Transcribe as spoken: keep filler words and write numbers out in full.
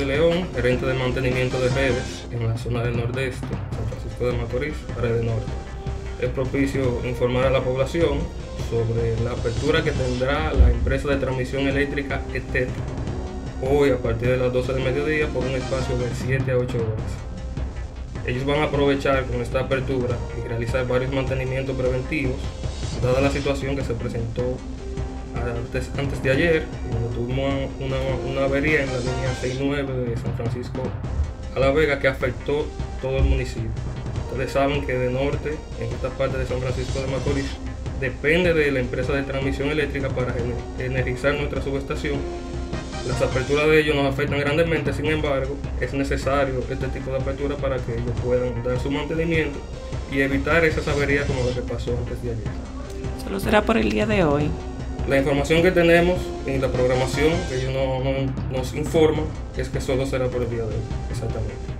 de León, gerente de mantenimiento de redes en la zona del nordeste, San Francisco de Macorís, Red Norte. Es propicio informar a la población sobre la apertura que tendrá la empresa de transmisión eléctrica E T E D hoy a partir de las doce del mediodía por un espacio de siete a ocho horas. Ellos van a aprovechar con esta apertura y realizar varios mantenimientos preventivos, dada la situación que se presentó antes, antes de ayer, cuando tuvimos una, una avería en la línea sesenta y nueve de San Francisco a La Vega que afectó todo el municipio. Ustedes saben que de norte, en esta parte de San Francisco de Macorís, depende de la empresa de transmisión eléctrica para energizar nuestra subestación. Las aperturas de ellos nos afectan grandemente, sin embargo, es necesario este tipo de apertura para que ellos puedan dar su mantenimiento y evitar esas averías como lo que pasó antes de ayer. Solo será por el día de hoy. La información que tenemos en la programación que ellos no, no, nos informan es que solo será por el día de hoy, exactamente.